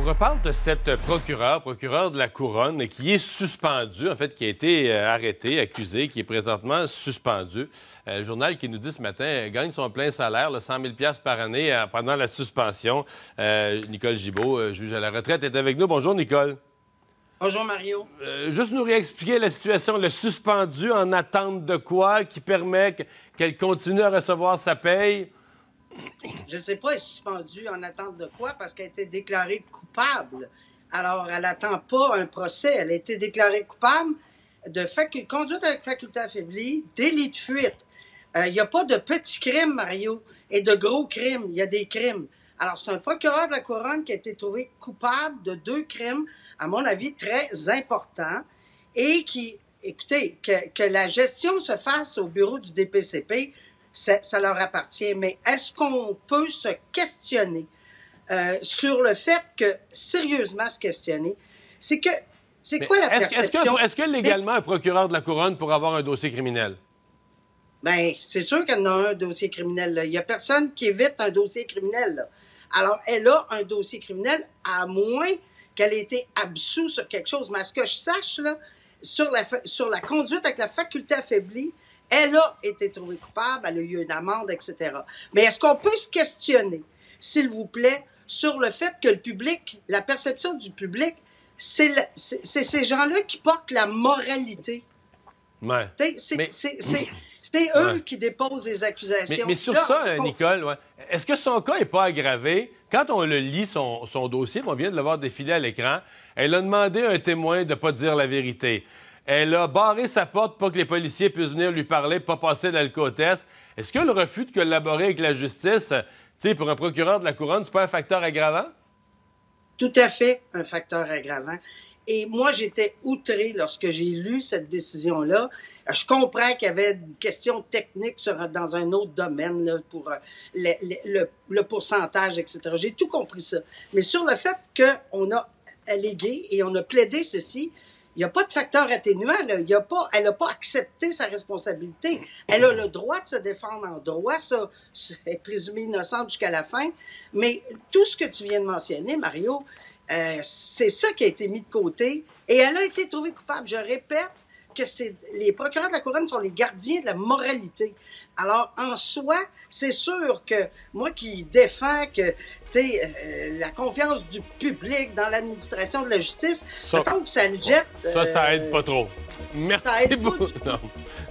vous reparle de cette procureure de la Couronne, qui est suspendue, en fait, qui a été arrêtée, accusée, qui est présentement suspendue. Le journal qui nous dit ce matin, elle gagne son plein salaire, là, 100 000 par année pendant la suspension. Nicole Gibault, juge à la retraite, est avec nous. Bonjour, Nicole. Bonjour, Mario. Juste nous réexpliquer la situation, le suspendu en attente de quoi, qui permet qu'elle continue à recevoir sa paye? Je ne sais pas, elle est suspendue en attente de quoi, parce qu'elle a été déclarée coupable. Alors, elle n'attend pas un procès. Elle a été déclarée coupable de conduite avec faculté affaiblie, délit de fuite. Il n'y a pas de petits crimes, Mario, et de gros crimes. Il y a des crimes. Alors, c'est un procureur de la Couronne qui a été trouvé coupable de 2 crimes, à mon avis, très importants, et qui, écoutez, que la gestion se fasse au bureau du DPCP, ça leur appartient. Mais est-ce qu'on peut se questionner sur le fait que, sérieusement se questionner, c'est que, c'est quoi la perception? Est-ce que légalement, un procureur de la Couronne pourrait avoir un dossier criminel? Bien, c'est sûr qu'elle a un dossier criminel, là. Il n'y a personne qui évite un dossier criminel, là. Alors, elle a un dossier criminel, à moins qu'elle ait été absoute sur quelque chose. Mais à ce que je sache, là, sur la conduite avec la faculté affaiblie, elle a été trouvée coupable, elle a eu une amende, etc. Mais est-ce qu'on peut se questionner, s'il vous plaît, sur le fait que le public, la perception du public, c'est ces gens-là qui portent la moralité? Ouais. C'est eux qui déposent les accusations. Mais sur là, ça, Nicole, ouais, est-ce que son cas n'est pas aggravé? Quand on le lit, son dossier, on vient de le voir défiler à l'écran, elle a demandé à un témoin de ne pas dire la vérité. Elle a barré sa porte pour que les policiers puissent venir lui parler, pas passer l'alcotest. Est-ce que le refus de collaborer avec la justice, pour un procureur de la Couronne, c'est pas un facteur aggravant? Tout à fait un facteur aggravant. Et moi, j'étais outré lorsque j'ai lu cette décision-là. Je comprends qu'il y avait une question technique dans un autre domaine là, pour le pourcentage, etc. J'ai tout compris ça. Mais sur le fait qu'on a allégué et on a plaidé ceci, il n'y a pas de facteur atténuant, là. Elle n'a pas accepté sa responsabilité. Elle a le droit de se défendre en droit, ça, est présumée innocente jusqu'à la fin. Mais tout ce que tu viens de mentionner, Mario, c'est ça qui a été mis de côté. Et elle a été trouvée coupable. Je répète que les procureurs de la Couronne sont les gardiens de la moralité. Alors, en soi, c'est sûr que moi qui défends que la confiance du public dans l'administration de la justice, tant que ça le jette... Ça aide pas trop. Merci beaucoup.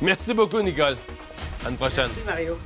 Merci beaucoup, Nicole. À une prochaine. Merci, Mario.